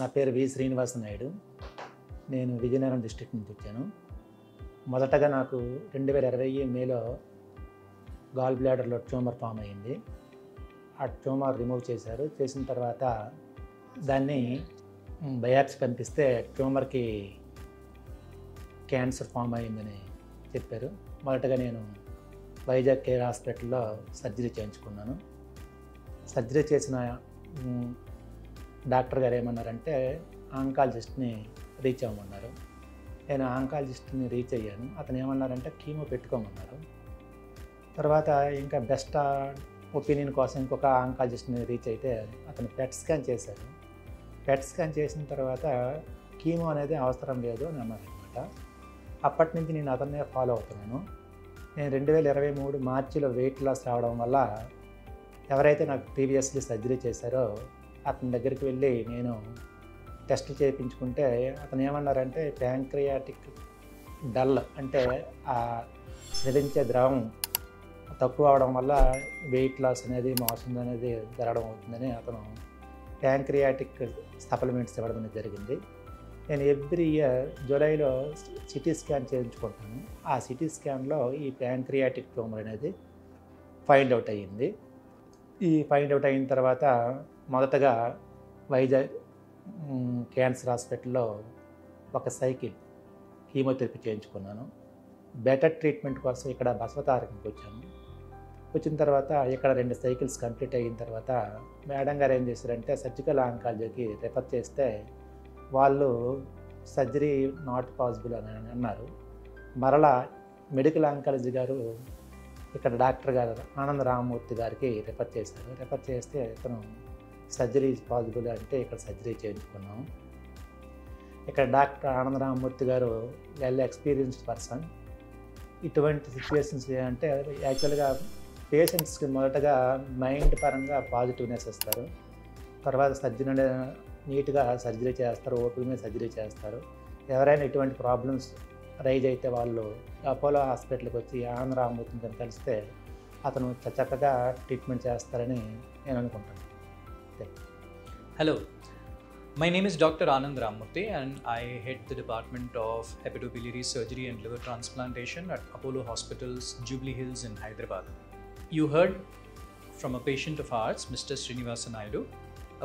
నా పేరు వి శ్రీనివాస్ నాయుడు. నేను విజయనగరం డిస్ట్రిక్ట్ నుంచి వచ్చాను. మొదటగా నాకు 2020 మేలో గాల్ బ్లాడర్లో ట్యూమర్ ఫామ్ అయ్యింది. ఆ ట్యూమర్ రిమూవ్ చేశారు. చేసిన తర్వాత దాన్ని బయాప్సీ పంపిస్తే ట్యూమర్కి క్యాన్సర్ ఫామ్ అయ్యిందని చెప్పారు. మొదటగా నేను వైజాగ్ కేర్ హాస్పిటల్లో సర్జరీ చేయించుకున్నాను. సర్జరీ చేసిన డాక్టర్ గారు ఏమన్నారంటే ఆంకాలజిస్ట్ని రీచ్ అవ్వమన్నారు. నేను ఆంకాలజిస్ట్ని రీచ్ అయ్యాను. అతను ఏమన్నారంటే కీమో పెట్టుకోమన్నారు. తర్వాత ఇంకా బెస్ట్ ఒపీనియన్ కోసం ఇంకొక ఆంకాలజిస్ట్ని రీచ్ అయితే అతను పెట్ స్కాన్ చేశారు. పెట్ స్కాన్ చేసిన తర్వాత కీమో అనేది అవసరం లేదు అని అన్నారనమాట. అప్పటి నుంచి నేను అతన్నే ఫాలో అవుతున్నాను. నేను 2023 మార్చిలో వెయిట్ లాస్ రావడం వల్ల ఎవరైతే నాకు ప్రీవియస్లీ సర్జరీ చేశారో అతని దగ్గరికి వెళ్ళి నేను టెస్టులు చేయించుకుంటే అతను ఏమన్నారంటే ప్యాంక్రియాటిక్ డల్ అంటే ఆ స్రవించే ద్రవం తక్కువ అవడం వల్ల వెయిట్ లాస్ అనేది మోషన్ అనేది జరగడం అవుతుందని అతను ప్యాంక్రియాటిక్ సప్లిమెంట్స్ ఇవ్వడం అనేది జరిగింది. నేను ఎవ్రీ ఇయర్ జూలైలో సిటీ స్కాన్ చేయించుకుంటాను. ఆ సిటీ స్కాన్లో ఈ ప్యాంక్రియాటిక్ ట్యూమర్ అనేది ఫైండ్ అవుట్ అయ్యింది. ఈ ఫైండ్ అవుట్ అయిన తర్వాత మొదటగా వైజాగ్ క్యాన్సర్ హాస్పిటల్లో ఒక సైకిల్ కీమోథెరపీ చేయించుకున్నాను. బెటర్ ట్రీట్మెంట్ కోసం ఇక్కడ బసవతారకంకి వచ్చాను. వచ్చిన తర్వాత ఇక్కడ 2 సైకిల్స్ కంప్లీట్ అయిన తర్వాత మేడం గారు ఏం చేశారంటే సర్జికల్ ఆంకాలజీకి రిఫర్ చేస్తే వాళ్ళు సర్జరీ నాట్ పాసిబుల్ అని అన్నారు. మరలా మెడికల్ ఆంకాలజీ గారు ఇక్కడ డాక్టర్ గారు ఆనంద్ రామమూర్తి గారికి రిఫర్ చేశారు. రిఫర్ చేస్తే అతను సర్జరీ ఈజ్ పాసిబుల్ అంటే ఇక్కడ సర్జరీ చేయించుకున్నాం. ఇక్కడ డాక్టర్ ఆనంద్ రామమూర్తి గారు వెల్ ఎక్స్పీరియన్స్డ్ పర్సన్. ఇటువంటి సిచ్యువేషన్స్ అంటే యాక్చువల్గా పేషెంట్స్కి మొదటగా మైండ్ పరంగా పాజిటివ్నెస్ ఇస్తారు. తర్వాత సర్జరీ నీట్గా సర్జరీ చేస్తారు, ఓపిక మీద సర్జరీ చేస్తారు. ఎవరైనా ఇటువంటి ప్రాబ్లమ్స్ రైజ్ అయితే వాళ్ళు అపోలో హాస్పిటల్కి వచ్చి ఆనంద్ రామమూర్తిని కనుక కలిస్తే అతను చక్కగా ట్రీట్మెంట్ చేస్తారని నేను అనుకుంటాను. Hello, my name is Dr. Anand Ramamurthy and I head the Department of Hepatobiliary Surgery and Liver Transplantation at Apollo Hospitals, Jubilee Hills in Hyderabad. You heard from a patient of ours, Mr. Srinivas Naidu,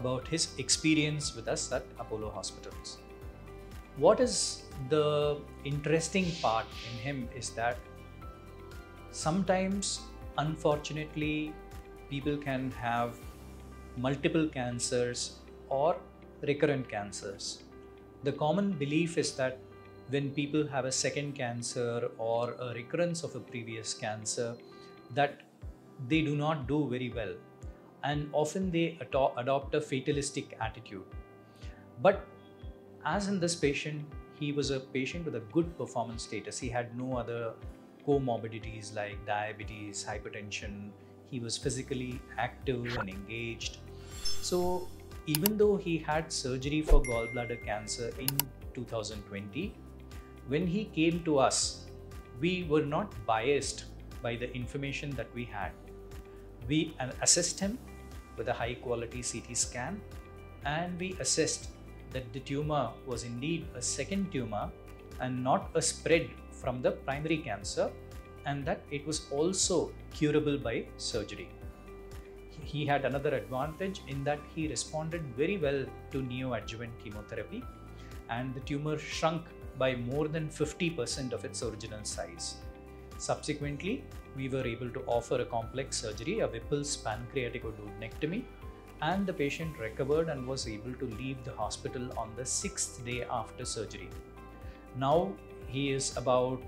about his experience with us at Apollo Hospitals. What is the interesting part in him is that sometimes, unfortunately, people can have multiple cancers or recurrent cancers. The common belief is that when people have a second cancer or a recurrence of a previous cancer, that they do not do very well, and often they adopt a fatalistic attitude. But as in this patient, he was a patient with a good performance status. He had no other comorbidities like diabetes, hypertension. He was physically active and engaged. So even though he had surgery for gallbladder cancer in 2020, when he came to us, we were not biased by the information that we had. We assessed him with a high quality CT scan, and we assessed that the tumor was indeed a second tumor and not a spread from the primary cancer, and that it was also curable by surgery. He had another advantage in that he responded very well to neoadjuvant chemotherapy, and the tumor shrunk by more than 50% of its original size. Subsequently, we were able to offer a complex surgery, a Whipple's pancreaticoduodenectomy, and the patient recovered and was able to leave the hospital on the 6th day after surgery. Now he is about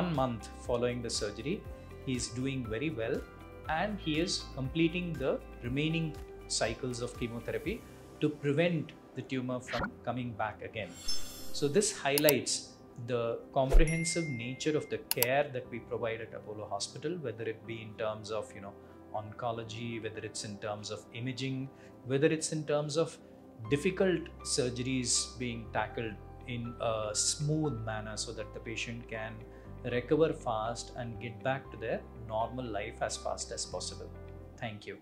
1 month following the surgery. He is doing very well, and he is completing the remaining cycles of chemotherapy to prevent the tumor from coming back again. So this highlights the comprehensive nature of the care that we provide at Apollo Hospital, whether it be in terms of oncology, whether it's in terms of imaging, whether it's in terms of difficult surgeries being tackled in a smooth manner so that the patient can recover fast and get back to their normal life as fast as possible. Thank you.